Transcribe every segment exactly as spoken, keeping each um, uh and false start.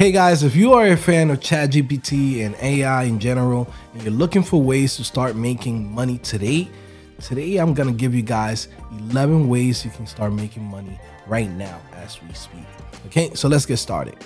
Hey guys, if you are a fan of ChatGPT and A I in general, and you're looking for ways to start making money today, today I'm gonna give you guys eleven ways you can start making money right now as we speak. Okay, so let's get started.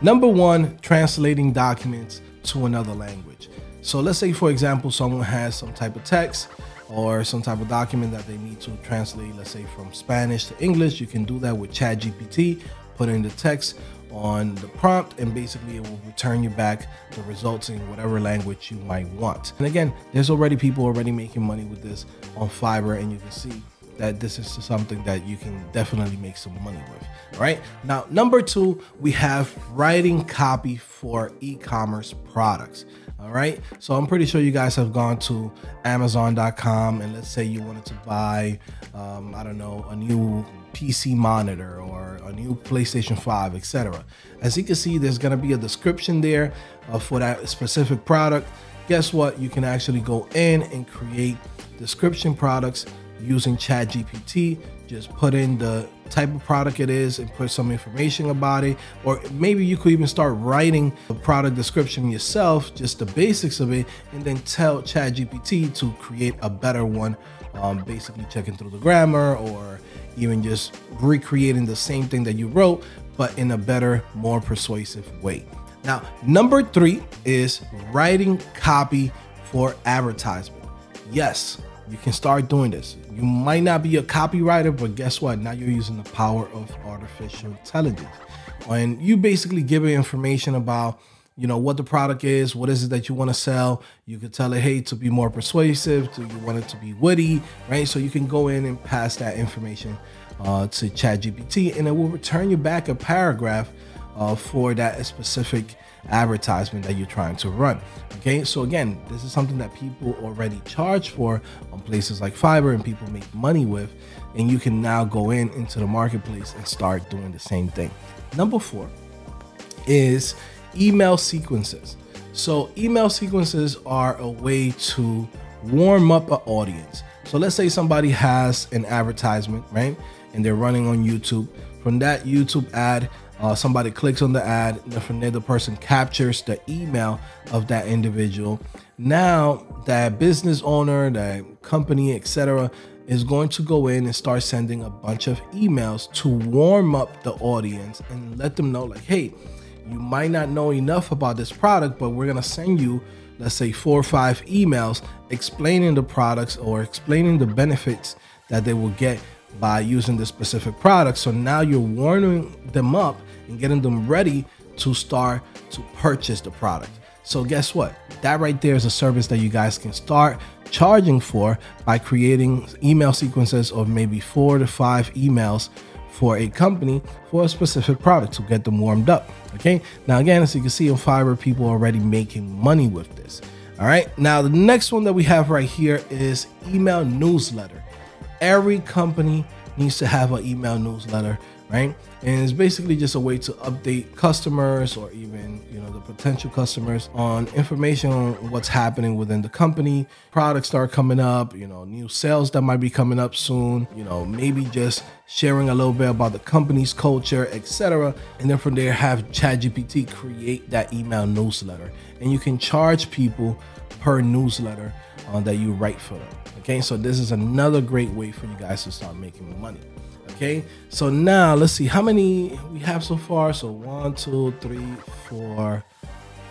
Number one, translating documents to another language. So let's say, for example, someone has some type of text or some type of document that they need to translate, let's say from Spanish to English. You can do that with ChatGPT, put in the text on the prompt, and basically it will return you back the results in whatever language you might want. And again, there's already people already making money with this on Fiverr, and you can see that this is something that you can definitely make some money with. All right, now number two, we have writing copy for e-commerce products. All right, so I'm pretty sure you guys have gone to Amazon dot com, and let's say you wanted to buy um, I don't know, a new P C monitor or a new PlayStation five, et cetera. As you can see, there's gonna be a description there uh, for that specific product. Guess what? You can actually go in and create description products using ChatGPT. Just put in the type of product it is and put some information about it, or maybe you could even start writing a product description yourself, just the basics of it, and then tell ChatGPT to create a better one, um, basically checking through the grammar or even just recreating the same thing that you wrote, but in a better, more persuasive way. Now, number three is writing copy for advertisement. Yes, you can start doing this. You might not be a copywriter, but guess what? Now you're using the power of artificial intelligence. And you basically give it information about, you know, what the product is, what is it that you want to sell. You could tell it, hey, to be more persuasive, do you want it to be witty, right? So you can go in and pass that information uh, to ChatGPT, and it will return you back a paragraph uh, for that specific advertisement that you're trying to run. Okay, so again, this is something that people already charge for on places like Fiverr and people make money with, and you can now go in into the marketplace and start doing the same thing. Number four is email sequences. So email sequences are a way to warm up an audience. So let's say somebody has an advertisement, right? And they're running on YouTube. From that YouTube ad, Uh, somebody clicks on the ad, and from there the person captures the email of that individual. Now that business owner, that company, et cetera, is going to go in and start sending a bunch of emails to warm up the audience and let them know, like, hey, you might not know enough about this product, but we're gonna send you, let's say, four or five emails explaining the products or explaining the benefits that they will get by using this specific product. So now you're warming them up and getting them ready to start to purchase the product. So guess what? That right there is a service that you guys can start charging for by creating email sequences of maybe four to five emails for a company for a specific product to get them warmed up. Okay, now again, as you can see on Fiverr, people are already making money with this. All right, now the next one that we have right here is email newsletter. Every company needs to have an email newsletter, right? And it's basically just a way to update customers or even, you know, the potential customers on information on what's happening within the company. Products start coming up, you know, new sales that might be coming up soon, you know, maybe just sharing a little bit about the company's culture, et cetera. And then from there, have ChatGPT create that email newsletter. And you can charge people per newsletter uh, that you write for them. Okay, so this is another great way for you guys to start making money. Okay, so now let's see how many we have so far. So one, two, three, four,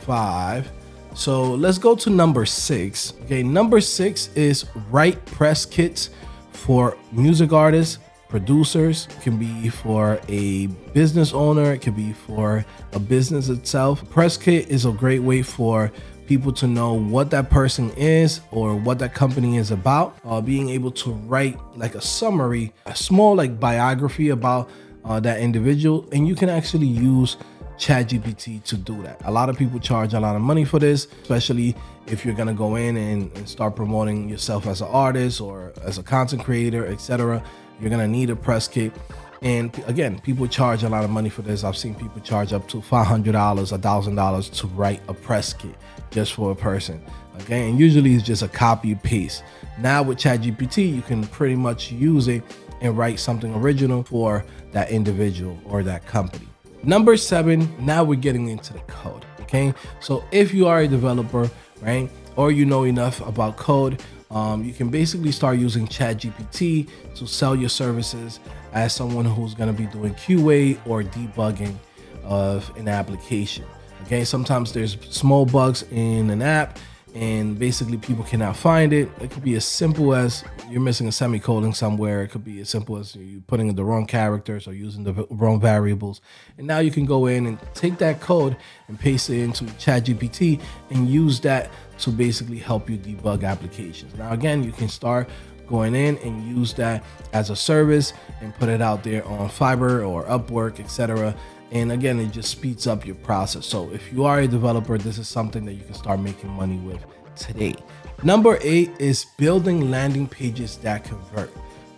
five. So let's go to number six. Okay, number six is write press kits for music artists, producers. It can be for a business owner. It could be for a business itself. Press kit is a great way for people to know what that person is or what that company is about, uh, being able to write like a summary, a small like biography about uh, that individual. And you can actually use ChatGPT to do that. A lot of people charge a lot of money for this, especially if you're gonna go in and, and start promoting yourself as an artist or as a content creator, et cetera. You're gonna need a press kit. And again, people charge a lot of money for this. I've seen people charge up to five hundred dollars, one thousand dollars to write a press kit just for a person. Okay, and usually it's just a copy paste. Now with ChatGPT, you can pretty much use it and write something original for that individual or that company. Number seven, now we're getting into the code, okay? So if you are a developer, right, or you know enough about code, um, you can basically start using ChatGPT to sell your services as someone who's gonna be doing Q A or debugging of an application, okay? Sometimes there's small bugs in an app and basically people cannot find it. It could be as simple as you're missing a semicolon somewhere. It could be as simple as you putting in the wrong characters or using the wrong variables. And now you can go in and take that code and paste it into ChatGPT and use that to basically help you debug applications. Now, again, you can start going in and use that as a service and put it out there on Fiverr or Upwork, et cetera. And again, it just speeds up your process. So if you are a developer, this is something that you can start making money with today. Number eight is building landing pages that convert,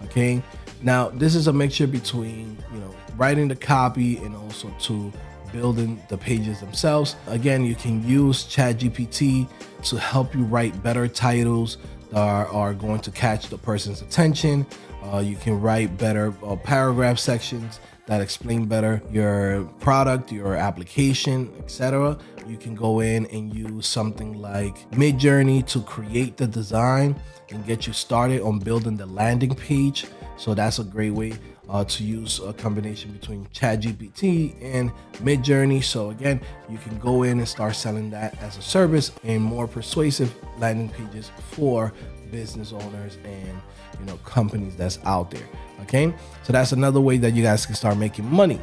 okay? Now, this is a mixture between, you know, writing the copy and also to building the pages themselves. Again, you can use ChatGPT to help you write better titles that are, are going to catch the person's attention. Uh, you can write better uh, paragraph sections that explain better your product, your application, et cetera. You can go in and use something like Midjourney to create the design and get you started on building the landing page. So that's a great way uh, to use a combination between ChatGPT and Midjourney. So again, you can go in and start selling that as a service and more persuasive landing pages for business owners and, you know, companies that's out there, okay? So that's another way that you guys can start making money.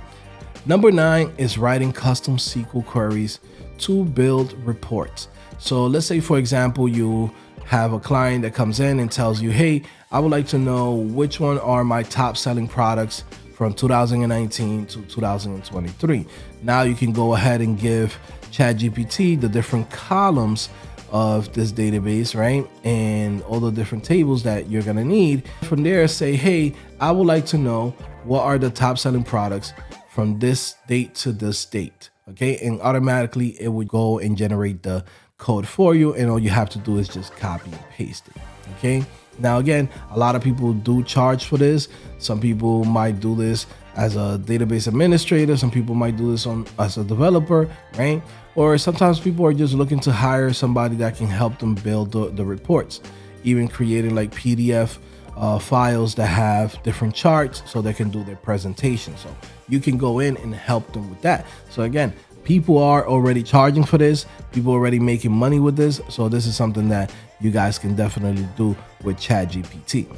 Number nine is writing custom S Q L queries to build reports. So let's say, for example, you have a client that comes in and tells you, hey, I would like to know which one are my top selling products from two thousand nineteen to two thousand twenty-three. Now you can go ahead and give ChatGPT the different columns of this database, right, and all the different tables that you're gonna need. From there, say, hey, I would like to know what are the top selling products from this date to this date, okay? And automatically it would go and generate the code for you, and all you have to do is just copy and paste it, okay? Now again, a lot of people do charge for this. Some people might do this as a database administrator, some people might do this on as a developer, right? Or sometimes people are just looking to hire somebody that can help them build the, the reports, even creating like P D F uh, files that have different charts so they can do their presentation. So you can go in and help them with that. So again, people are already charging for this. People are already making money with this. So this is something that you guys can definitely do with ChatGPT.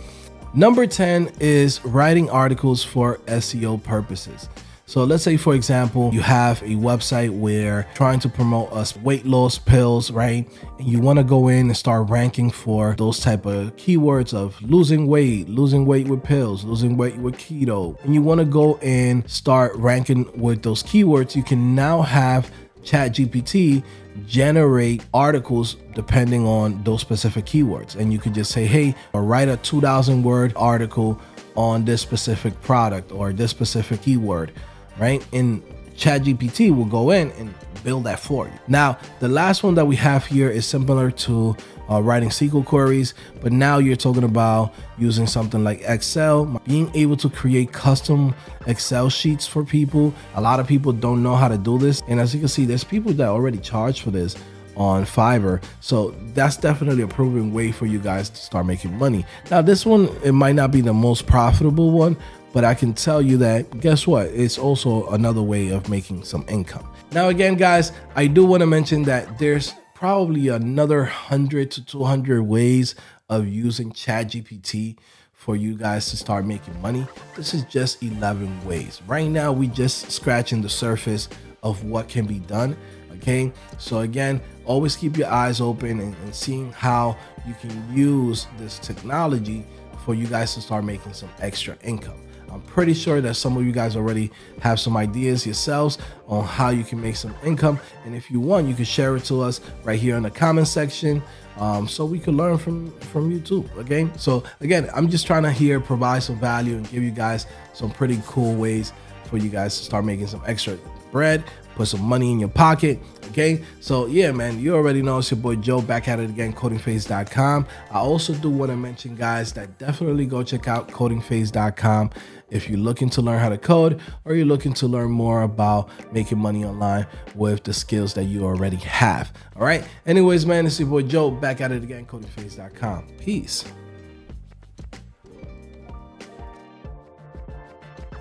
Number ten is writing articles for S E O purposes. So let's say, for example, you have a website where trying to promote us weight loss pills, right? And you want to go in and start ranking for those type of keywords of losing weight, losing weight with pills, losing weight with keto. And you want to go and start ranking with those keywords. You can now have ChatGPT generate articles depending on those specific keywords. And you can just say, hey, or write a two thousand word article on this specific product or this specific keyword, right? And ChatGPT will go in and build that for you. Now, the last one that we have here is similar to uh, writing S Q L queries, but now you're talking about using something like Excel, being able to create custom Excel sheets for people. A lot of people don't know how to do this. And as you can see, there's people that already charge for this on Fiverr. So that's definitely a proven way for you guys to start making money. Now, this one, it might not be the most profitable one, but I can tell you that, guess what? It's also another way of making some income. Now, again, guys, I do want to mention that there's probably another one hundred to two hundred ways of using ChatGPT for you guys to start making money. This is just eleven ways. Right now, we just scratching the surface of what can be done. Okay, so again, always keep your eyes open and, and seeing how you can use this technology for you guys to start making some extra income. I'm pretty sure that some of you guys already have some ideas yourselves on how you can make some income. And if you want, you can share it to us right here in the comment section um, so we can learn from, from you too, okay? So again, I'm just trying to here provide some value and give you guys some pretty cool ways for you guys to start making some extra bread, put some money in your pocket. Okay, so yeah, man, you already know it's your boy Joe back at it again, coding phase dot com. I also do want to mention, guys, that definitely go check out coding phase dot com if you're looking to learn how to code or you're looking to learn more about making money online with the skills that you already have. All right, anyways, man, it's your boy Joe back at it again, coding phase dot com. Peace.